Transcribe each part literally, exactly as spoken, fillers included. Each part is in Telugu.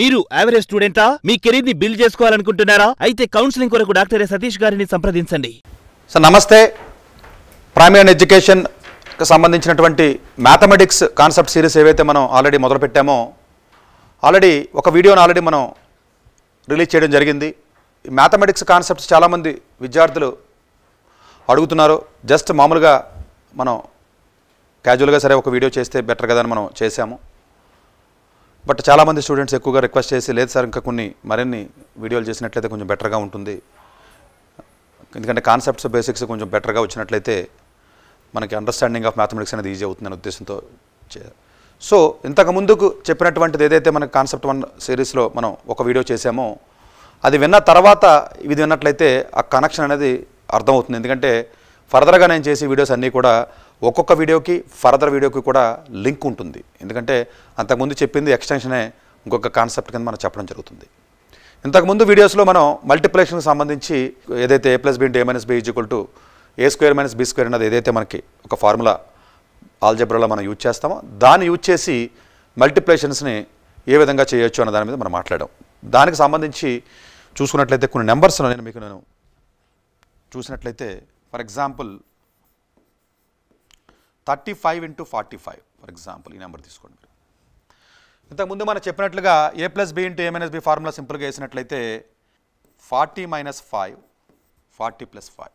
మీరు एवरेज स्टूडेंटा మీ కెరీర్ ని బిల్డ్ చేసుకోవాలనుకుంటున్నారా అయితే కౌన్సెలింగ్ కొరకు డాక్టర్ సతీష్ గారిని సంప్రదించండి సార్ నమస్తే ప్రైమరీ ఎడ్యుకేషన్ కు సంబంధించినటువంటి మ్యాథమెటిక్స్ కాన్సెప్ట్ సిరీస్ ఏవైతే మనం ఆల్రెడీ మొదలు పెట్టామో ఆల్రెడీ ఒక వీడియోని ఆల్రెడీ మనం రిలీజ్ చేయడం జరిగింది మ్యాథమెటిక్స్ కాన్సెప్ట్స్ చాలా మంది విద్యార్థులు అడుగుతున్నారు జస్ట్ మామూలుగా మనం క్యాజువల్ గా సరే ఒక వీడియో చేస్తే బెటర్ కదా అని మనం చేశాము బట్ చాలామంది స్టూడెంట్స్ ఎక్కువగా రిక్వెస్ట్ చేసి లేదు సార్ ఇంకా కొన్ని మరిన్ని వీడియోలు చేసినట్లయితే కొంచెం బెటర్గా ఉంటుంది ఎందుకంటే కాన్సెప్ట్స్ బేసిక్స్ కొంచెం బెటర్గా వచ్చినట్లయితే మనకి అండర్స్టాండింగ్ ఆఫ్ మ్యాథమెటిక్స్ అనేది ఈజీ అవుతుందనే ఉద్దేశంతో సో ఇంతకుముందుకు చెప్పినటువంటిది ఏదైతే మనకు కాన్సెప్ట్ వన్ సిరీస్లో మనం ఒక వీడియో చేసామో అది విన్న తర్వాత ఇది విన్నట్లయితే ఆ కనెక్షన్ అనేది అర్థమవుతుంది ఎందుకంటే ఫర్దర్గా నేను చేసే వీడియోస్ అన్నీ కూడా ఒక్కొక్క వీడియోకి ఫర్దర్ వీడియోకి కూడా లింక్ ఉంటుంది ఎందుకంటే అంతకుముందు చెప్పింది ఎక్స్టెన్షనే ఇంకొక కాన్సెప్ట్ కింద మనం చెప్పడం జరుగుతుంది ఇంతకుముందు వీడియోస్లో మనం మల్టిప్లికేషన్కి సంబంధించి ఏదైతే ఏ plus B into A minus B is equal to A square minus B square అనేది ఏదైతే మనకి ఒక ఫార్ములా ఆల్జబ్రాలో మనం యూజ్ చేస్తామో దాన్ని యూజ్ చేసి మల్టిప్లికేషన్స్ని ఏ విధంగా చేయొచ్చు అన్న దాని మీద మనం మాట్లాడాం దానికి సంబంధించి చూసుకున్నట్లయితే కొన్ని నెంబర్స్ నేను మీకు నేను చూసినట్లయితే for example thirty five into forty five for example ఈ నెంబర్ తీసుకోండి మీరు ఇంతకుముందు మనం చెప్పినట్లుగా ఏ ప్లస్ బి ఇంటూ ఏ మైనస్ బి ఫార్ములా సింపుల్గా వేసినట్లయితే forty minus five forty plus five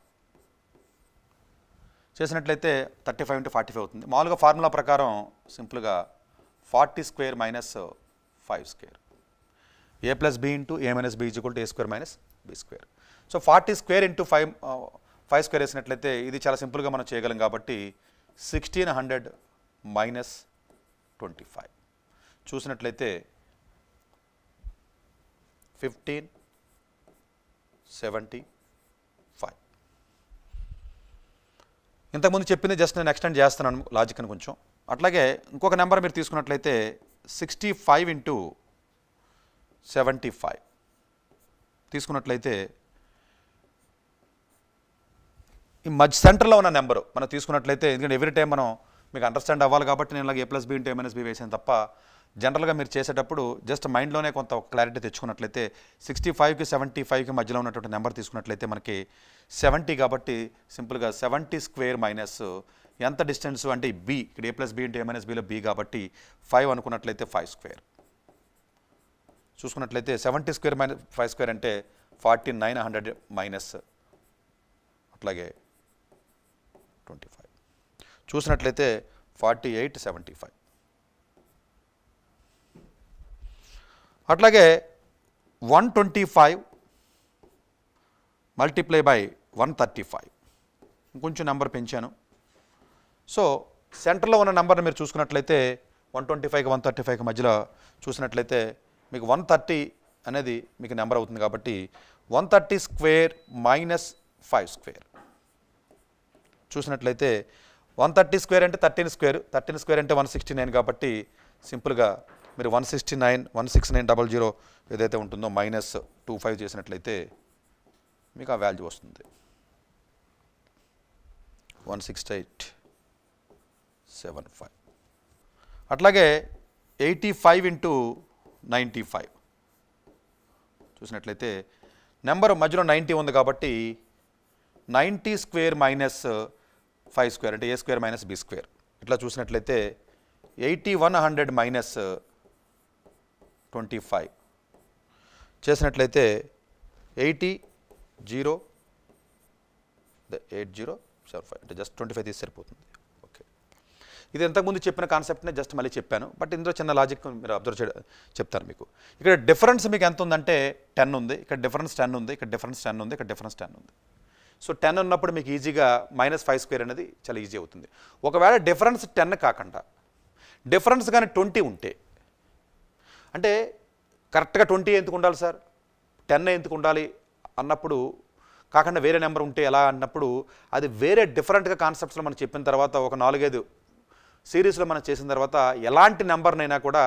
చేసినట్లయితే thirty five into forty five అవుతుంది మామూలుగా ఫార్ములా ప్రకారం సింపుల్గా forty square minus five square A plus B into A minus B is equal to A square minus B square so forty square into five five square వేసినట్లయితే ఇది చాలా సింపుల్గా మనం చేయగలం కాబట్టి sixteen hundred minus twenty five చూసినట్లయితే ఫిఫ్టీన్ సెవెంటీ ఫైవ్ ఇంతకుముందు చెప్పింది జస్ట్ నేను ఎక్స్టెండ్ చేస్తున్నాను లాజిక్ని కొంచెం అట్లాగే ఇంకొక నెంబర్ మీరు తీసుకున్నట్లయితే sixty five into seventy five తీసుకున్నట్లయితే ఈ మధ్య సెంటర్లో ఉన్న నెంబరు మనం తీసుకున్నట్లయితే ఎందుకంటే ఎవ్రీ టైం మనం మీకు అండర్స్టాండ్ అవ్వాలి కాబట్టి నేను ఇలాగ ఏ ప్లస్ బి ఇంటూ ఏ మైనస్ బి వేసాను తప్ప జనరల్గా మీరు చేసేటప్పుడు జస్ట్ మైండ్లోనే కొంత క్లారిటీ తెచ్చుకున్నట్లయితే సిక్స్టీ ఫైవ్కి సెవెంటీ ఫైవ్కి మధ్యలో ఉన్నటువంటి నెంబర్ తీసుకున్నట్లయితే మనకి సెవెంటీ కాబట్టి సింపుల్గా సెవెంటీ స్క్వేర్ మైనస్ ఎంత డిస్టెన్స్ అంటే బి ఇక్కడ ఏ ప్లస్ బి ఇంటూ ఏ మైనస్ బిలో బి కాబట్టి ఫైవ్ అనుకున్నట్లయితే ఫైవ్ స్క్వేర్ చూసుకున్నట్లయితే seventy square minus five square అంటే ఫార్టీ నైన్ హండ్రెడ్ మైనస్ అట్లాగే ట్వంటీ ఫైవ్ చూసినట్లయితే ఫార్టీ ఎయిట్ సెవెంటీ ఫైవ్ అట్లాగే one twenty five multiply by one thirty five ఇంకొంచెం నెంబర్ పెంచాను సో సెంటర్లో ఉన్న నెంబర్ని మీరు చూసుకున్నట్లయితే వన్ ట్వంటీ ఫైవ్కి వన్ థర్టీ ఫైవ్కి మధ్యలో చూసినట్లయితే మీకు వన్ థర్టీ అనేది మీకు నెంబర్ అవుతుంది కాబట్టి one thirty square minus five square చూసినట్లయితే వన్ థర్టీ స్క్వేర్ అంటే థర్టీన్ స్క్వేర్ థర్టీన్ స్క్వేర్ అంటే వన్ సిక్స్టీ నైన్ కాబట్టి సింపుల్గా మీరు one sixty nine one six nine double zero ఏదైతే ఉంటుందో మైనస్ టూ ఫైవ్ చేసినట్లయితే మీకు ఆ వాల్యూ వస్తుంది one sixty eight seven five అట్లాగే eighty five into ninety five చూసినట్లయితే నెంబరు మధ్యలో నైంటీ ఉంది కాబట్టి ninety square minus five square అంటే A square minus B square ఇట్లా చూసినట్లయితే eighty one hundred minus twenty five చేసినట్లయితే eighty zero eight zero seven five అంటే జస్ట్ ట్వంటీ ఫైవ్ తీసి సరిపోతుంది ఓకే ఇది ఇంతకుముందు చెప్పిన కాన్సెప్ట్నే జస్ట్ మళ్ళీ చెప్పాను బట్ ఇందులో చిన్న లాజిక్ మీరు అబ్జర్వ్ చేయడం చెప్తాను మీకు ఇక్కడ డిఫరెన్స్ మీకు ఎంత ఉందంటే టెన్ ఉంది ఇక్కడ డిఫరెన్స్ టెన్ ఉంది ఇక్కడ డిఫరెన్స్ టెన్ ఉంది ఇక్కడ డిఫరెన్స్ టెన్ ఉంది సో టెన్ ఉన్నప్పుడు మీకు ఈజీగా మైనస్ ఫైవ్ స్క్వేర్ అనేది చాలా ఈజీ అవుతుంది ఒకవేళ డిఫరెన్స్ టెన్ కాకుండా డిఫరెన్స్ కానీ ట్వంటీ ఉంటే అంటే కరెక్ట్గా ట్వంటీ ఎందుకు ఉండాలి సార్ టెన్ ఎందుకు ఉండాలి అన్నప్పుడు కాకుండా వేరే నెంబర్ ఉంటే ఎలా అన్నప్పుడు అది వేరే డిఫరెంట్గా కాన్సెప్ట్స్లో మనం చెప్పిన తర్వాత ఒక నాలుగైదు సిరీస్లో మనం చేసిన తర్వాత ఎలాంటి నెంబర్నైనా కూడా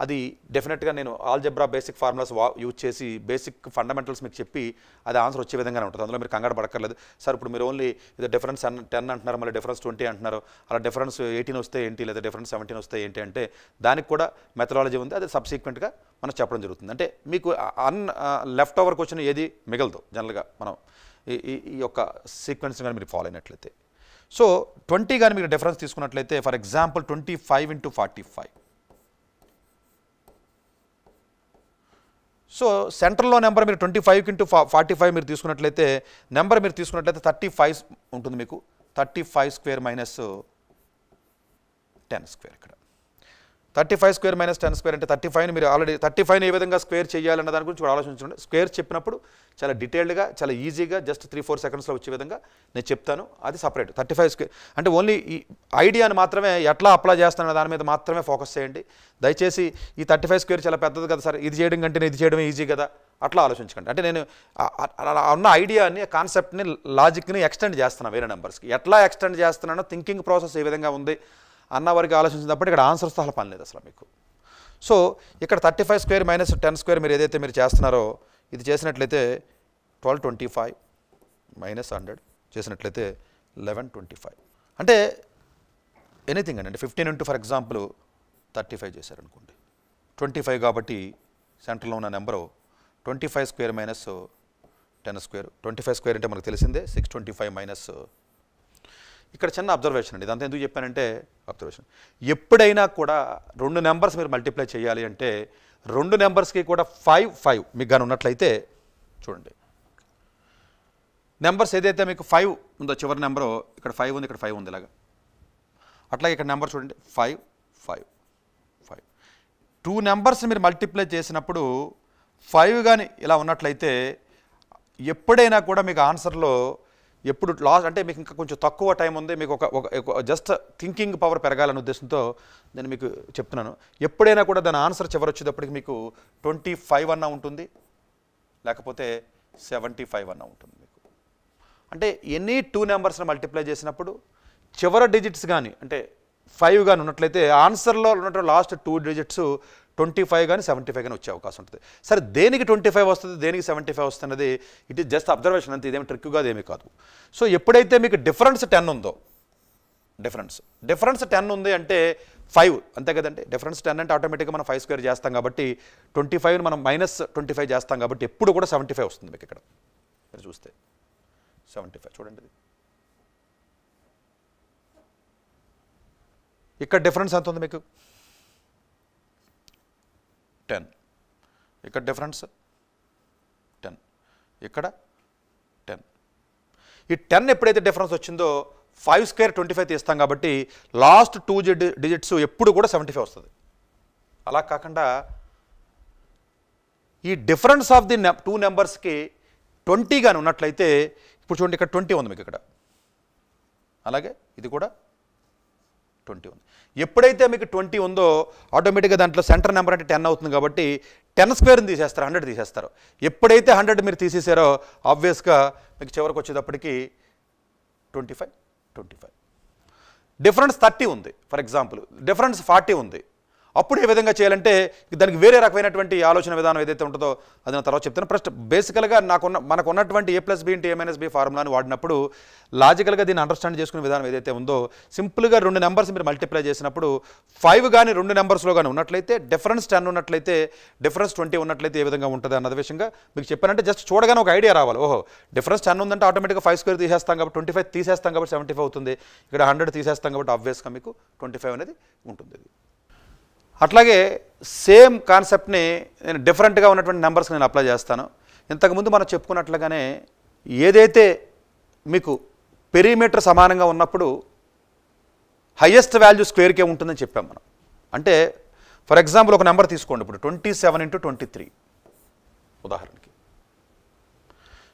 ఆ అది డెఫినెట్గా నేను ఆల్జెబ్రా బేసిక్ ఫార్ములాస్ యూజ్ చేసి బేసిక్ ఫండమెంటల్స్ మీకు చెప్పి అది ఆన్సర్ వచ్చే విధంగానే ఉంటుంది. అందులో మీరు కంగారు పడక్కర్లేదు. సార్ ఇప్పుడు మీరు ఓన్లీ ఇది డిఫరెన్స్ టెన్ అంటున్నారు, మళ్ళీ డిఫరెన్స్ ట్వంటీ అంటున్నారు, అలా డిఫరెన్స్ ఎయిటీన్ వస్తే ఏంటి, లేదా డిఫరెన్స్ సెవెంటీన్ వస్తే ఏంటి అంటే దానికి కూడా మెథడాలజీ ఉంది. అది సబ్సీక్వెంట్గా మనం చెప్పడం జరుగుతుంది. అంటే మీకు అన్ లెఫ్ట్ ఓవర్ క్వశ్చన్ ఏది మిగలదు జనరల్గా మనం ఈ ఈ యొక్క సీక్వెన్స్ కానీ మీరు ఫాలో అయినట్లయితే. సో ట్వంటీ కానీ మీరు డిఫరెన్స్ తీసుకున్నట్లయితే for example twenty five into forty five so సెంట్రల్లో నెంబర్ మీరు twenty five into fo forty five మీరు తీసుకున్నట్లయితే నెంబర్ మీరు తీసుకున్నట్లయితే థర్టీ ఫైవ్ ఉంటుంది మీకు. Thirty five square minus ten square ఇక్కడ thirty five square minus ten square అంటే థర్టీ ఫైవ్ని మీరు ఆల్రెడీ థర్టీ ఫైవ్ని ఏ విధంగా స్క్వేర్ చేయాలన్న దాని గురించి కూడా ఆలోచించండి. స్క్వేర్ చెప్పినప్పుడు చాలా డీటెయిల్డ్గా చాలా ఈజీగా జస్ట్ త్రీ ఫోర్ సెకండ్స్లో వచ్చే విధంగా నేను చెప్తాను. అది సపరేట్ థర్టీ ఫైవ్ స్క్వేర్ అంటే ఓన్లీ ఈ ఐడియాని మాత్రమే ఎట్లా అప్లై చేస్తానన్న దాని మీద మాత్రమే ఫోకస్ చేయండి. దయచేసి ఈ థర్టీ ఫైవ్ స్క్వేర్ చాలా పెద్దది కదా సార్, ఇది చేయడం కంటే ఇది చేయడమే ఈజీ కదా అట్లా ఆలోచించకండి. అంటే నేను ఉన్న ఐడియాని కాన్సెప్ట్ని లాజిక్ని ఎక్స్టెండ్ చేస్తున్నాను వేరే నెంబర్స్కి. ఎట్లా ఎక్స్టెండ్ చేస్తున్నానో థింకింగ్ ప్రాసెస్ ఏ విధంగా ఉంది అన్న వరకు ఆలోచించినప్పుడు ఇక్కడ ఆన్సర్స్ అసలు పని లేదు అసలు మీకు. సో ఇక్కడ thirty five square minus ten square మీరు ఏదైతే మీరు చేస్తున్నారో ఇది చేసినట్లయితే twelve twenty five minus hundred చేసినట్లయితే లెవెన్ ట్వంటీ ఫైవ్ అంటే ఎనీథింగ్ అండి. అంటే fifteen into for example thirty five చేశారనుకోండి, ట్వంటీ ఫైవ్ కాబట్టి సెంటర్లో ఉన్న number twenty five square minus ten square. Twenty five square అంటే మనకు తెలిసిందే సిక్స్ ట్వంటీ ఫైవ్ మైనస్. ఇక్కడ చిన్న అబ్జర్వేషన్ అండి, దాంతో ఎందుకు చెప్పానంటే అబ్జర్వేషన్ ఎప్పుడైనా కూడా రెండు నెంబర్స్ మీరు మల్టిప్లై చేయాలి అంటే రెండు నెంబర్స్కి కూడా ఫైవ్ ఫైవ్ మీకు కానీ ఉన్నట్లయితే చూడండి నెంబర్స్ ఏదైతే మీకు ఫైవ్ ఉందో చివరి నెంబరు ఇక్కడ ఫైవ్ ఉంది, ఇక్కడ ఫైవ్ ఉంది ఇలాగా. అట్లాగే ఇక్కడ నెంబర్ చూడండి five five five two numbers మీరు మల్టిప్లై చేసినప్పుడు ఫైవ్ కానీ ఇలా ఉన్నట్లయితే ఎప్పుడైనా కూడా మీకు ఆన్సర్లో ఎప్పుడు లాస్ట్ అంటే మీకు ఇంకా కొంచెం తక్కువ టైం ఉంది, మీకు ఒక ఒక జస్ట్ థింకింగ్ పవర్ పెరగాలనే ఉద్దేశంతో నేను మీకు చెప్తున్నాను. ఎప్పుడైనా కూడా దాని ఆన్సర్ చివరి వచ్చేటప్పటికి మీకు ట్వంటీ ఫైవ్ అన్నా ఉంటుంది, లేకపోతే సెవెంటీ ఫైవ్ అన్నా ఉంటుంది మీకు. అంటే ఎనీ టూ నెంబర్స్ని మల్టిప్లై చేసినప్పుడు చివరి డిజిట్స్ కానీ అంటే ఫైవ్ కానీ ఉన్నట్లయితే ఆన్సర్లో ఉన్నట్టు last two digits twenty five కానీ సెవెంటీ ఫైవ్ కానీ వచ్చే అవకాశం ఉంటుంది. సరే దేనికి ట్వంటీ ఫైవ్ వస్తుంది, దేనికి సెవెంటీ ఫైవ్ వస్తున్నది ఇట్ ఈస్ జస్ట్ అబ్జర్వేషన్ అంతే, ఇదేమి ట్రిక్ కాదు ఏమీ కాదు. సో ఎప్పుడైతే మీకు డిఫరెన్స్ టెన్ ఉందో డిఫరెన్స్ డిఫరెన్స్ టెన్ ఉంది అంటే ఫైవ్ అంతే కదండి. డిఫరెన్స్ టెన్ అంటే ఆటోమేటిక్గా మనం ఫైవ్ స్క్వేర్ చేస్తాం కాబట్టి ట్వంటీ ఫైవ్ని మనం మైనస్ ట్వంటీ ఫైవ్ చేస్తాం కాబట్టి ఎప్పుడు కూడా సెవెంటీ ఫైవ్ వస్తుంది మీకు. ఇక్కడ మీరు చూస్తే సెవెంటీ ఫైవ్ చూడండి, ఇక్కడ డిఫరెన్స్ ఎంత ఉంది మీకు టెన్, ఇక్కడ డిఫరెన్స్ టెన్, ఇక్కడ టెన్. ఈ టెన్ ఎప్పుడైతే డిఫరెన్స్ వచ్చిందో ఫైవ్ స్క్వేర్ ట్వంటీ ఫైవ్ తీస్తాం కాబట్టి లాస్ట్ టూ డిజిట్స్ ఎప్పుడు కూడా సెవెంటీ ఫైవ్ వస్తుంది. అలా కాకుండా ఈ డిఫరెన్స్ ఆఫ్ ది టూ నెంబర్స్కి ట్వంటీ కానీ ఉన్నట్లయితే ఇప్పుడు చూడండి ఇక్కడ ట్వంటీ ఉంది మీకు, ఇక్కడ అలాగే ఇది కూడా ట్వంటీ ఉంది. ఎప్పుడైతే మీకు ట్వంటీ ఉందో ఆటోమేటిక్గా దాంట్లో సెంటర్ నెంబర్ అంటే టెన్ అవుతుంది కాబట్టి టెన్ స్క్వేర్ని తీసేస్తారు, హండ్రెడ్ తీసేస్తారు. ఎప్పుడైతే హండ్రెడ్ మీరు తీసేసారో ఆబ్వియస్గా మీకు చివరికి వచ్చేటప్పటికి twenty five twenty five difference thirty ఉంది ఫర్ ఎగ్జాంపుల్, డిఫరెన్స్ ఫార్టీ ఉంది. అప్పుడు ఏ విధంగా చేయాలంటే దానికి వేరే రకమైనటువంటి ఆలోచన విధానం ఏదైతే ఉంటుందో అది నా తర్వాత చెప్తాను. ఫస్ట్ బేసికల్గా నాకున్న మనకు ఉన్నటువంటి A plus B into A minus B ఫార్ములాని వాడినప్పుడు లాజికల్గా దీన్ని అండర్స్టాండ్ చేసుకునే విధానం ఏదైతే ఉందో సింపుల్గా రెండు నెంబర్స్ మీరు మల్టిప్లై చేసినప్పుడు ఫైవ్ కానీ రెండు నెంబర్స్లో కానీ ఉన్నట్లయితే, డిఫరెన్స్ టెన్ ఉన్నట్లయితే, డిఫరెన్స్ ట్వంటీ ఉన్నట్లయితే ఏ విధంగా ఉంటుంది అన్నది విషయంగా మీకు చెప్పానంటే జస్ట్ చూడగానే ఒక ఐడియా రావాలి. ఓహో డిఫరెన్స్ టెన్ ఉందంటే ఆటోమేటిక్గా ఫైవ్ స్క్వేర్ తీసేస్తాం కాబట్టి ట్వంటీ ఫైవ్ తీసేస్తాం కాబట్టి సెవెంటీ ఫైవ్ అవుతుంది, ఇక్కడ హండ్రెడ్ తీసేస్తాం కాబట్టి ఆబ్వియస్గా మీకు ట్వంటీ ఫైవ్ అనేది ఉంటుంది. అట్లాగే సేమ్ కాన్సెప్ట్ని నేను డిఫరెంట్గా ఉన్నటువంటి నెంబర్స్కి నేను అప్లై చేస్తాను. ఇంతకుముందు మనం చెప్పుకున్నట్లుగానే ఏదైతే మీకు పెరిమీటర్ సమానంగా ఉన్నప్పుడు హయ్యెస్ట్ వాల్యూ స్క్వేర్కే ఉంటుందని చెప్పాం మనం. అంటే ఫర్ ఎగ్జాంపుల్ ఒక నెంబర్ తీసుకోండి, ఇప్పుడు twenty seven into twenty three ఉదాహరణకి.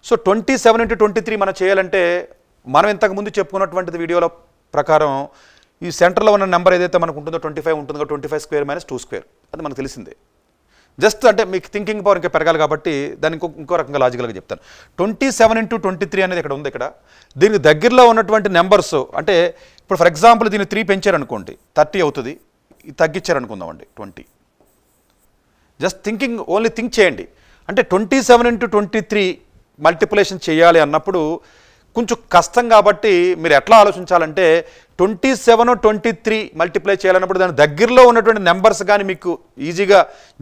So twenty seven into twenty three మనం చేయాలంటే మనం ఇంతకుముందు చెప్పుకున్నటువంటిది వీడియోల ప్రకారం ఈ సెంటర్లో ఉన్న నెంబర్ ఏదైతే మనకు ఉంటుందో ట్వంటీ ఫైవ్ ఉంటుందో twenty five square minus two square అది మనకు తెలిసిందే. జస్ట్ అంటే మీకు థింకింగ్ పవర్ ఇంకా పెరగాలి కాబట్టి దాన్ని ఇంకో ఇంకో రకంగా లాజికల్గా చెప్తాను. Twenty seven into twenty three అనేది ఇక్కడ ఉంది, ఇక్కడ దీనికి దగ్గరలో ఉన్నటువంటి నెంబర్స్ అంటే ఇప్పుడు ఫర్ ఎగ్జాంపుల్ దీన్ని త్రీ పెంచారనుకోండి థర్టీ అవుతుంది, తగ్గించారనుకుందామండి twenty, just thinking only think చేయండి. అంటే twenty seven into twenty three multiplication చేయాలి అన్నప్పుడు కొంచెం కష్టం కాబట్టి మీరు ఎట్లా ఆలోచించాలంటే twenty seven twenty three multiply చేయాలన్నప్పుడు దాని దగ్గరలో ఉన్నటువంటి నెంబర్స్ కానీ మీకు ఈజీగా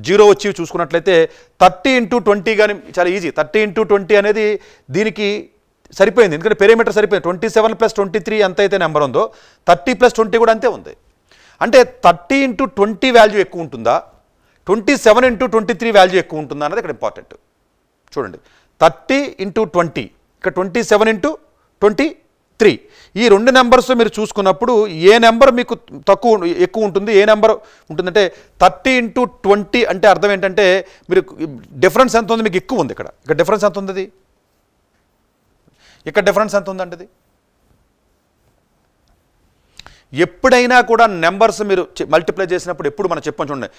జీరో వచ్చి చూసుకున్నట్లయితే థర్టీ ఇంటూ ట్వంటీ కానీ చాలా ఈజీ. థర్టీ ఇంటూ ట్వంటీ అనేది దీనికి సరిపోయింది, ఎందుకంటే పెరిమీటర్ సరిపోయింది. Twenty seven plus twenty three ఎంత అయితే నెంబర్ ఉందో థర్టీ ప్లస్ ట్వంటీ కూడా అంతే ఉంది. అంటే థర్టీ ఇంటూ ట్వంటీ వాల్యూ ఎక్కువ ఉంటుందా, twenty seven into twenty three value ఎక్కువ ఉంటుందా అనేది ఇక్కడ ఇంపార్టెంట్. చూడండి థర్టీ ఇంటూ ట్వంటీ, ఇక్కడ twenty seven into twenty three, ఈ రెండు నెంబర్స్ మీరు చూసుకున్నప్పుడు ఏ నెంబర్ మీకు తక్కువ ఎక్కువ ఉంటుంది, ఏ నెంబర్ ఉంటుందంటే థర్టీ ఇంటూ ట్వంటీ అంటే అర్థం ఏంటంటే మీరు డిఫరెన్స్ ఎంత ఉంది మీకు ఎక్కువ ఉంది. ఇక్కడ ఇక్కడ డిఫరెన్స్ ఎంత ఉంది, ఇక్కడ డిఫరెన్స్ ఎంత ఉందంటది. ఎప్పుడైనా కూడా నెంబర్స్ మీరు మల్టిప్లై చేసినప్పుడు ఎప్పుడు మనం చెప్పాం చూడండి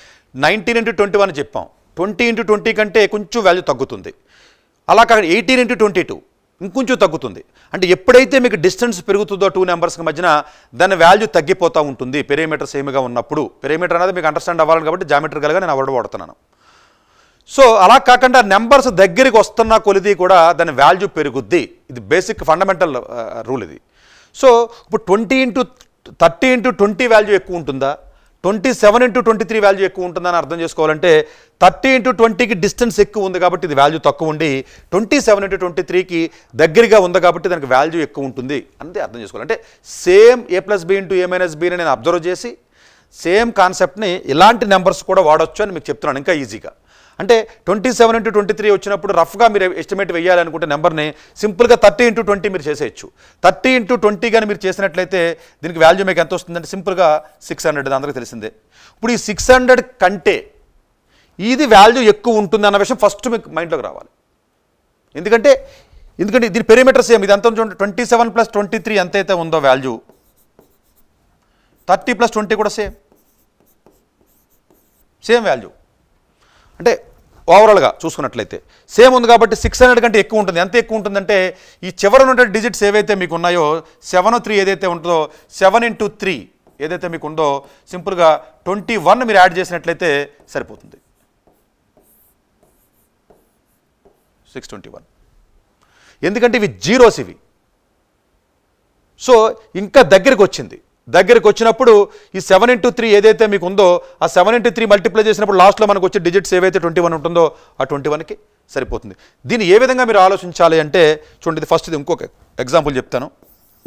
నైన్టీన్ ఇంటూ ట్వంటీ వన్ చెప్పాం, ట్వంటీ ఇంటూ ట్వంటీ కంటే కొంచెం వాల్యూ తగ్గుతుంది. అలా కాకుండా ఎయిటీన్ ఇంటూ ట్వంటీ టూ ఇంకొంచెం తగ్గుతుంది. అంటే ఎప్పుడైతే మీకు డిస్టెన్స్ పెరుగుతుందో టూ నెంబర్స్కి మధ్యన దాని వాల్యూ తగ్గిపోతూ ఉంటుంది పెరిమీటర్ సేమ్గా ఉన్నప్పుడు. పెరిమీటర్ అనేది మీకు అండర్స్టాండ్ అవ్వాలి కాబట్టి జామెట్రికల్గా నేను అవర్డ్ వాడుతున్నాను. సో అలా కాకుండా నెంబర్స్ దగ్గరికి వస్తున్న కొలిది కూడా దాని వాల్యూ పెరుగుద్ది. ఇది బేసిక్ ఫండమెంటల్ రూల్ ఇది. సో ఇప్పుడు twenty into thirty into twenty value ఎక్కువ ఉంటుందా, twenty seven into twenty three value ఎక్కువ ఉంటుందని అర్థం చేసుకోవాలంటే థర్టీ ఇంటూ ట్వంటీకి డిస్టెన్స్ ఎక్కువ ఉంది కాబట్టి ఇది వాల్యూ తక్కువ ఉండి ట్వంటీ సెవెన్ ఇంటూ ట్వంటీ త్రీకి దగ్గరగా ఉంది కాబట్టి దానికి వాల్యూ ఎక్కువ ఉంటుంది అంతే అర్థం చేసుకోవాలంటే. Same A plus B into A minus బిని నేను అబ్జర్వ్ చేసి సేమ్ కాన్సెప్ట్ని ఇలాంటి నెంబర్స్ కూడా వాడవచ్చు అని మీకు చెప్తున్నాను ఇంకా ఈజీగా. అంటే twenty seven into twenty three వచ్చినప్పుడు రఫ్గా మీరు ఎస్టిమేట్ వేయాలనుకుంటే నెంబర్ని సింపుల్గా థర్టీ ఇంటూ ట్వంటీ మీరు చేసేయచ్చు. థర్టీ ఇంటూ ట్వంటీ కానీ మీరు చేసినట్లయితే దీనికి వాల్యూ మీకు ఎంత వస్తుందంటే సింపుల్గా సిక్స్ హండ్రెడ్ అందరికీ తెలిసిందే. ఇప్పుడు ఈ సిక్స్ హండ్రెడ్ కంటే ఇది వాల్యూ ఎక్కువ ఉంటుంది అన్న విషయం ఫస్ట్ మీకు మైండ్లోకి రావాలి. ఎందుకంటే ఎందుకంటే దీని పెరిమీటర్ సేమ్ ఇది అంతా చూడండి twenty seven plus twenty three ఎంతైతే ఉందో వాల్యూ థర్టీ ప్లస్ ట్వంటీ కూడా సేమ్ సేమ్ వాల్యూ అంటే ఓవరాల్గా చూసుకున్నట్లయితే సేమ్ ఉంది కాబట్టి సిక్స్ హండ్రెడ్ కంటే ఎక్కువ ఉంటుంది. ఎంత ఎక్కువ ఉంటుందంటే ఈ చివరి ఉన్నటువంటి డిజిట్స్ ఏవైతే మీకు ఉన్నాయో సెవెన్ త్రీ ఏదైతే ఉంటుందో సెవెన్ ఇంటూ త్రీ ఏదైతే మీకు ఉందో సింపుల్గా ట్వంటీ వన్ మీరు యాడ్ చేసినట్లయితే సరిపోతుంది సిక్స్ ట్వంటీ వన్ ఎందుకంటే ఇవి జీరోస్ ఇవి. సో ఇంకా దగ్గరికి వచ్చింది, దగ్గరికి వచ్చినప్పుడు ఈ సెవెన్ ఇంటూ త్రీ ఏదైతే మీకు ఉందో ఆ సెవెన్ ఇంటూ త్రీ మల్టిప్లై చేసినప్పుడు లాస్ట్లో మనకు వచ్చే డిజిట్స్ ఏవైతే ట్వంటీ వన్ ఉంటుందో ఆ ట్వంటీ వన్కి సరిపోతుంది. దీన్ని ఏ విధంగా మీరు ఆలోచించాలి అంటే చూడండి ఇది ఫస్ట్ ఇది ఇంకొక ఎగ్జాంపుల్ చెప్తాను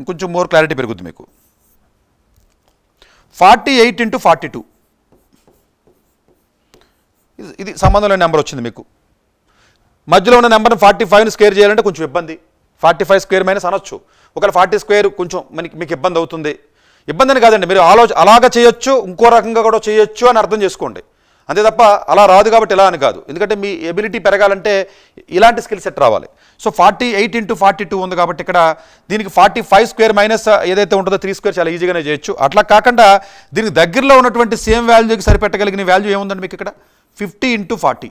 ఇంకొంచెం మోర్ క్లారిటీ పెరుగుద్ది మీకు. Forty eight into forty two ఇది సంబంధంలో నెంబర్ వచ్చింది మీకు. మధ్యలో ఉన్న నెంబర్ని ఫార్టీ ఫైవ్ని స్క్వేర్ చేయాలంటే కొంచెం ఇబ్బంది. ఫార్టీ ఫైవ్ స్క్వేర్ మైనస్ అనొచ్చు, ఒకవేళ ఫార్టీ స్క్వేర్ కొంచెం మనకి మీకు ఇబ్బంది అవుతుంది. ఇబ్బందిని కాదండి మీరు ఆలోచన అలాగ చేయొచ్చు ఇంకో రకంగా కూడా చేయొచ్చు అని అర్థం చేసుకోండి అంతే తప్ప అలా రాదు కాబట్టి ఇలా అని కాదు. ఎందుకంటే మీ ఎబిలిటీ పెరగాలంటే ఇలాంటి స్కిల్ సెట్ రావాలి. So forty eight into forty two ఉంది కాబట్టి ఇక్కడ దీనికి ఫార్టీ ఫైవ్ స్క్వేర్ మైనస్ ఏదైతే ఉంటుందో త్రీ స్క్వేర్ చాలా ఈజీగానే చేయొచ్చు. అట్లా కాకుండా దీనికి దగ్గరలో ఉన్నటువంటి సేమ్ వాల్యూకి సరిపెట్టగలిగిన వాల్యూ ఏముందండి మీకు ఇక్కడ ఫిఫ్టీ ఇంటూ ఫార్టీ.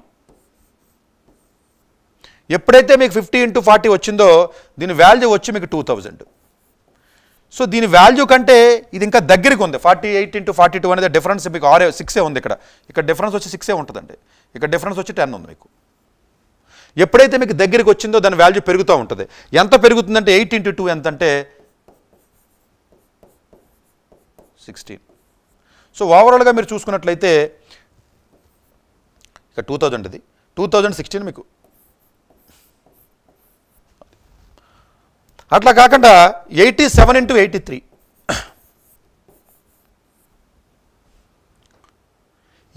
ఎప్పుడైతే మీకు ఫిఫ్టీ ఇంటూ ఫార్టీ వచ్చిందో దీని వాల్యూ వచ్చి మీకు టూ థౌజండ్. సో దీని వాల్యూ కంటే ఇది ఇంకా దగ్గరికి ఉంది. Forty eight into forty two అనేది డిఫరెన్స్ మీకు ఆరే సిక్సే ఉంది. ఇక్కడ ఇక్కడ డిఫరెన్స్ వచ్చి సిక్సే ఉంటుందండి, ఇక్కడ డిఫరెన్స్ వచ్చి టెన్ ఉంది మీకు. ఎప్పుడైతే మీకు దగ్గరికి వచ్చిందో దాని వాల్యూ పెరుగుతూ ఉంటుంది. ఎంత పెరుగుతుందంటే ఎయిట్ ఇంటూ టూ ఎంత అంటే సిక్స్టీన్. సో ఓవరాల్గా మీరు చూసుకున్నట్లయితే ఇక్కడ టూ థౌజండ్ ఇది టూ థౌజండ్ సిక్స్టీన్ మీకు. అట్లా కాకుండా eighty seven into eighty three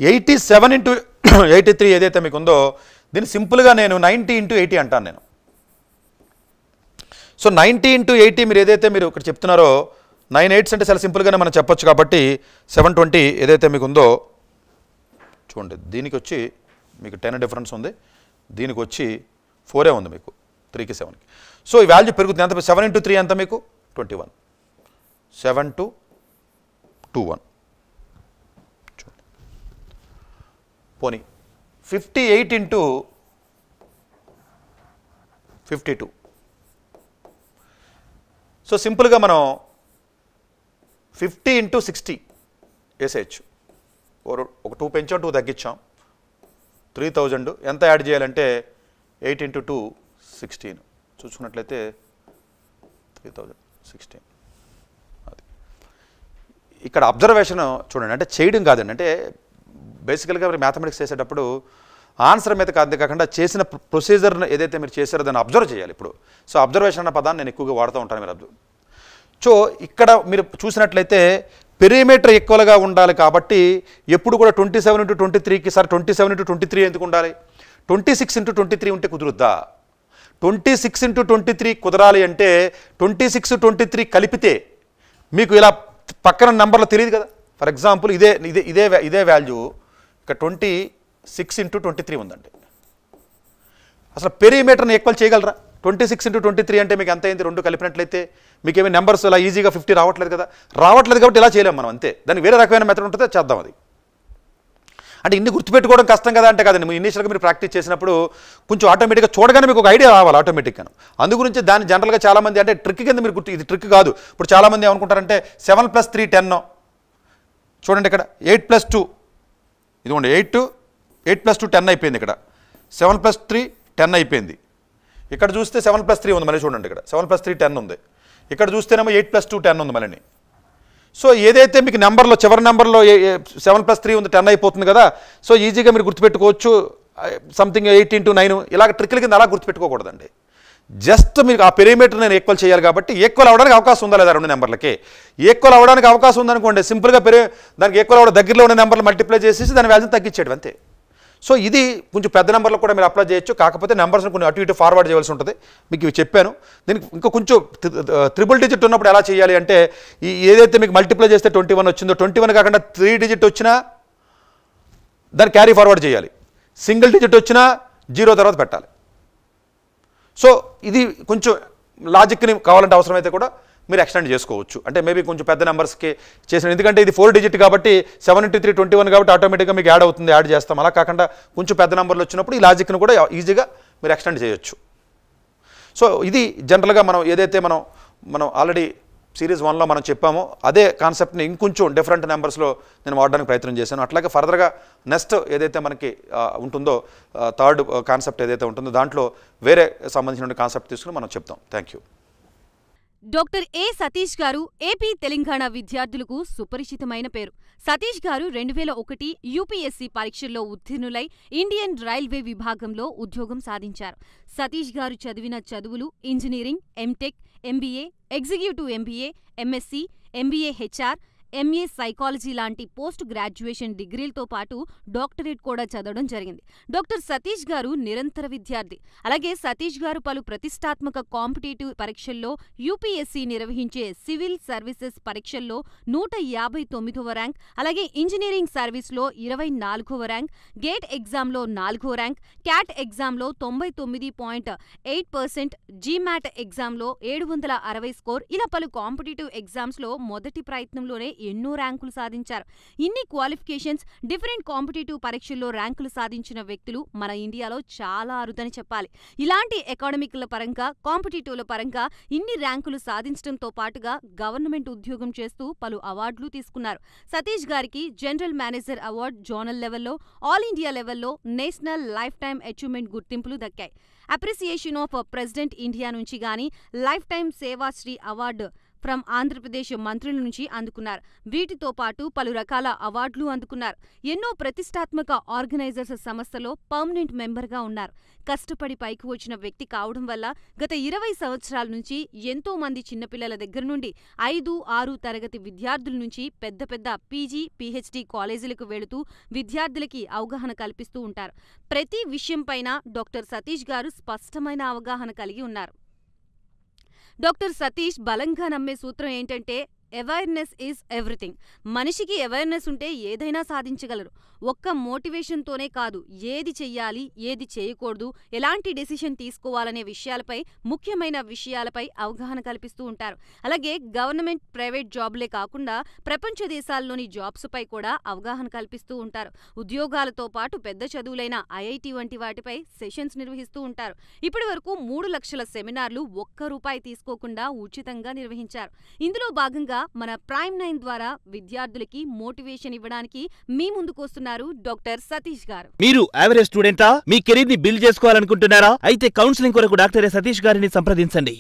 eighty seven into eighty three ఏదైతే మీకు ఉందో దీన్ని సింపుల్గా నేను నైంటీ ఇంటూ ఎయిటీ అంటాను నేను. సో నైంటీ ఇంటూ ఎయిటీ మీరు ఏదైతే మీరు ఇక్కడ చెప్తున్నారో నైన్ ఎయిట్స్ అంటే చాలా సింపుల్గానే మనం చెప్పొచ్చు కాబట్టి సెవెన్ ట్వంటీ ఏదైతే మీకు ఉందో చూడండి దీనికి వచ్చి మీకు టెన్ డిఫరెన్స్ ఉంది, దీనికి వచ్చి ఫోరే ఉంది మీకు త్రీకి సెవెన్కి. సో ఈ వాల్యూ పెరుగుతుంది ఎంత సెవెన్ ఇంటూ త్రీ ఎంత మీకు twenty one seven two two one. పోనీ fifty eight into fifty two. So సింపుల్గా మనం ఫిఫ్టీ ఇంటూ సిక్స్టీ వేసేయచ్చు, ఒక టూ పెంచాం టూ తగ్గించాం త్రీ థౌజండ్ ఎంత యాడ్ చేయాలంటే ఎయిట్ ఇంటూ టూ సిక్స్టీన్ చూసుకున్నట్లయితే త్రీ థౌజండ్ సిక్స్టీన్. అది ఇక్కడ అబ్జర్వేషన్ చూడండి, అంటే చేయడం కాదండి, అంటే బేసికల్గా మీరు మ్యాథమెటిక్స్ చేసేటప్పుడు ఆన్సర్ మీద కాదు కాకుండా చేసిన ప్రొసీజర్ ఏదైతే మీరు చేశారో దాన్ని అబ్జర్వ్ చేయాలి. ఇప్పుడు సో అబ్జర్వేషన్ అన్న పదాన్ని నేను ఎక్కువగా వాడుతూ ఉంటాను. మీరు అబ్జర్వ్ సో ఇక్కడ మీరు చూసినట్లయితే పెరిమీటర్ ఎక్కువగా ఉండాలి కాబట్టి ఎప్పుడు కూడా ట్వంటీ సెవెన్ ఇంటూ ట్వంటీ త్రీకి sir twenty seven into twenty three ఎందుకు ఉండాలి, twenty six into twenty three ఉంటే కుదురుద్దా, twenty six into twenty three కుదరాలి అంటే ట్వంటీ సిక్స్ ట్వంటీ త్రీ కలిపితే మీకు ఇలా పక్కన నెంబర్లు తెలియదు కదా. ఫర్ ఎగ్జాంపుల్ ఇదే ఇదే ఇదే ఇదే వాల్యూ ఇక్కడ twenty six into twenty three ఉందండి, అసలు పెరిమీటర్ని ఈక్వల్ చేయగలరా? Twenty six into twenty three అంటే మీకు ఎంత అయింది, రెండు కలిపినట్లయితే మీకు ఏమి నెంబర్స్ ఇలా ఈజీగా ఫిఫ్టీ రావట్లేదు కదా, రావట్లేదు కాబట్టి ఇలా చేయలేము మనం, అంతే. దానికి వేరే రకమైన మెథడ్ ఉంటుందో చేద్దాం. అది అంటే ఇన్ని గుర్తుపెట్టుకోవడం కష్టం కదా అంటే కాదండి, మీ ఇనిషియల్గా మీరు ప్రాక్టీస్ చేసినప్పుడు కొంచెం ఆటోమేటిక్గా చూడగానే మీకు ఒక ఐడియా రావాలి ఆటోమేటిక్గా. అందు గురించి దాన్ని జనరల్గా చాలామంది అంటే ట్రిక్ కింద మీరు గుర్తు, ఇది ట్రిక్ కాదు. ఇప్పుడు చాలామంది ఏమనుకుంటారంటే సెవెన్ ప్లస్ త్రీ టెన్, చూడండి ఇక్కడ ఎయిట్ ప్లస్ టూ ఇదిగోండి eight eight plus two ten అయిపోయింది, ఇక్కడ సెవెన్ ప్లస్ త్రీ టెన్ అయిపోయింది, ఇక్కడ చూస్తే సెవెన్ ప్లస్ త్రీ ఉంది మళ్ళీ చూడండి ఇక్కడ సెవెన్ ప్లస్ త్రీ టెన్ ఉంది, ఇక్కడ చూస్తేనేమో ఎయిట్ ప్లస్ టూ టెన్ ఉంది మళ్ళీ. సో ఏదైతే మీకు నెంబర్లో చివరి నెంబర్లో సెవెన్ ప్లస్ త్రీ ఉంది టెన్ అయిపోతుంది కదా, సో ఈజీగా మీరు గుర్తుపెట్టుకోవచ్చు సంథింగ్ ఎయిట్ ఇంటూ నైన్. ఇలాగ ట్రిక్ల కింద అలా గుర్తుపెట్టుకోకూడదండి, జస్ట్ మీరు ఆ పెరిమీటర్ నేను ఈక్వల్ చేయాలి కాబట్టి ఈక్వల్ అవ్వడానికి అవకాశం ఉందా లేదా, రెండు నెంబర్లకి ఈక్వల్ అవ్వడానికి అవకాశం ఉందనుకోండి సింపుల్గా పెరి దానికి ఈక్వల్ అవ్వడం దగ్గరలో ఉన్న నెంబర్లు మల్టిప్లై చేసేసి దాని వాల్యూని తగ్గించేయడం అంతే. సో ఇది కొంచెం పెద్ద నెంబర్లో కూడా మీరు అప్లై చేయొచ్చు, కాకపోతే నెంబర్స్ని కొన్ని అటు ఇటు ఫార్వర్డ్ చేయాల్సి ఉంటుంది. మీకు ఇవి చెప్పాను. దీనికి ఇంకా కొంచెం త్రిబుల్ డిజిట్ ఉన్నప్పుడు ఎలా చేయాలి అంటే ఈ ఏదైతే మీకు మల్టిప్లై చేస్తే ట్వంటీ వన్ వచ్చిందో ట్వంటీ వన్ కాకుండా త్రీ డిజిట్ వచ్చినా దాన్ని క్యారీ ఫార్వర్డ్ చేయాలి, సింగిల్ డిజిట్ వచ్చినా జీరో తర్వాత పెట్టాలి. సో ఇది కొంచెం లాజిక్ని కావాలంటే అవసరమైతే కూడా మీరు ఎక్స్టెండ్ చేసుకోవచ్చు, అంటే మేబీ కొంచెం పెద్ద నెంబర్స్కి చేసిన, ఎందుకంటే ఇది ఫోర్ డిజిట్ కాబట్టి seven into three twenty one కాబట్టి ఆటోమేటిక్గా మీకు యాడ్ అవుతుంది, యాడ్ చేస్తాం. అలా కాకుండా కొంచెం పెద్ద నెంబర్లు వచ్చినప్పుడు ఈ లాజిక్ను కూడా ఈజీగా మీరు ఎక్స్టెండ్ చేయొచ్చు. సో ఇది జనరల్గా మనం ఏదైతే మనం మనం ఆల్రెడీ సిరీస్ వన్లో మనం చెప్పామో అదే కాన్సెప్ట్ని ఇంకొంచెం డిఫరెంట్ నెంబర్స్లో నేను వాడడానికి ప్రయత్నం చేశాను. అట్లాగే ఫర్దర్గా నెక్స్ట్ ఏదైతే మనకి ఉంటుందో థర్డ్ కాన్సెప్ట్ ఏదైతే ఉంటుందో దాంట్లో వేరే సంబంధించిన కాన్సెప్ట్ తీసుకుని మనం చెప్తాం. Thank you. Doctor A Satish గారు ఏపీ తెలంగాణ విద్యార్థులకు సుపరిచితమైన పేరు. సతీష్ గారు రెండు వేల ఒకటి యూపీఎస్సీ పరీక్షల్లో ఉత్తీర్ణులై ఇండియన్ రైల్వే విభాగంలో ఉద్యోగం సాధించారు. సతీష్ గారు చదివిన చదువులు engineering, MTech, MBA, executive MBA, MSc, MBA HR, MA psychology లాంటి పోస్ట్ గ్రాడ్యుయేషన్ డిగ్రీలతో పాటు డాక్టరేట్ కూడా చదవడం జరిగింది. డాక్టర్ సతీష్ గారు నిరంతర విద్యార్థి. అలాగే సతీష్ గారు పలు ప్రతిష్టాత్మక కాంపిటేటివ్ పరీక్షల్లో యూపీఎస్సీ నిర్వహించే సివిల్ సర్వీసెస్ పరీక్షల్లో నూట యాభై తొమ్మిదవ ర్యాంక్, అలాగే ఇంజనీరింగ్ సర్వీస్లో ఇరవై నాలుగవ ర్యాంక్, గేట్ ఎగ్జామ్లో నాలుగో ర్యాంక్, క్యాట్ ఎగ్జామ్లో తొంభై తొమ్మిది పాయింట్ ఎయిట్ పర్సెంట్, జీమాట్ ఎగ్జామ్లో ఏడు వందల అరవై స్కోర్, ఇలా పలు కాంపిటేటివ్ ఎగ్జామ్స్లో మొదటి ప్రయత్నంలోనే ఎన్నో ర్యాంకులు సాధించారు. ఇన్ని క్వాలిఫికేషన్స్, డిఫరెంట్ కాంపిటేటివ్ పరీక్షల్లో ర్యాంకులు సాధించిన వ్యక్తులు మన ఇండియాలో చాలా అరుదని చెప్పాలి. ఇలాంటి ఎకానమిక్ల పరంగా, కాంపిటేటివ్ల పరంగా ఇన్ని ర్యాంకులు సాధించడంతో పాటుగా గవర్నమెంట్ ఉద్యోగం చేస్తూ పలు అవార్డులు తీసుకున్నారు. సతీష్ గారికి జనరల్ మేనేజర్ అవార్డు జోనల్ లెవెల్లో, ఆల్ ఇండియా లెవెల్లో నేషనల్ లైఫ్ టైం అచీవ్మెంట్ గుర్తింపులు దక్కాయి. అప్రిసియేషన్ ఆఫ్ ప్రెసిడెంట్ ఇండియా నుంచి గానీ, life time Sevashri award from Andhra Pradesh మంత్రుల నుంచి అందుకున్నారు. వీటితో పాటు పలు రకాల అవార్డులు అందుకున్నారు. ఎన్నో ప్రతిష్టాత్మక ఆర్గనైజర్స్ సంస్థలో పర్మనెంట్ మెంబర్గా ఉన్నారు. కష్టపడి పైకి వచ్చిన వ్యక్తి కావడం వల్ల గత ఇరవై సంవత్సరాల నుంచి ఎంతో మంది చిన్నపిల్లల దగ్గర నుండి ఐదు ఆరు తరగతి విద్యార్థుల నుంచి పెద్ద పెద్ద పీజీ పీహెచ్డీ కాలేజీలకు వెళుతూ విద్యార్థులకి అవగాహన కల్పిస్తూ ఉంటారు. ప్రతి విషయంపైన డాక్టర్ సతీష్ గారు స్పష్టమైన అవగాహన కలిగి ఉన్నారు. డాక్టర్ సతీష్ బలంగా నమ్మే సూత్రం ఏంటంటే అవేర్నెస్ ఈజ్ ఎవ్రీథింగ్. మనిషికి అవేర్నెస్ ఉంటే ఏదైనా సాధించగలరు. ఒక్క మోటివేషన్తోనే కాదు, ఏది చెయ్యాలి, ఏది చేయకూడదు, ఎలాంటి డెసిషన్ తీసుకోవాలనే విషయాలపై, ముఖ్యమైన విషయాలపై అవగాహన కల్పిస్తూ ఉంటారు. అలాగే గవర్నమెంట్, ప్రైవేట్ జాబ్లే కాకుండా ప్రపంచ దేశాల్లోని జాబ్స్పై కూడా అవగాహన కల్పిస్తూ ఉంటారు. ఉద్యోగాలతో పాటు పెద్ద చదువులైన ఐఐటి వంటి వాటిపై సెషన్స్ నిర్వహిస్తూ ఉంటారు. ఇప్పటి వరకు మూడు లక్షల సెమినార్లు ఒక్క రూపాయి తీసుకోకుండా ఉచితంగా నిర్వహించారు. ఇందులో భాగంగా మన ప్రైమ్ నైన్ ద్వారా విద్యార్థులకి మోటివేషన్ ఇవ్వడానికి మీ ముందుకు వస్తున్నారు డాక్టర్ సతీష్ గారు. మీరు ఎవరేజ్ స్టూడెంటా? మీ కెరీర్ ని బిల్డ్ చేసుకోవాలనుకుంటున్నారా? అయితే కౌన్సిలింగ్ కొరకు డాక్టర్ సతీష్ గారిని సంప్రదించండి.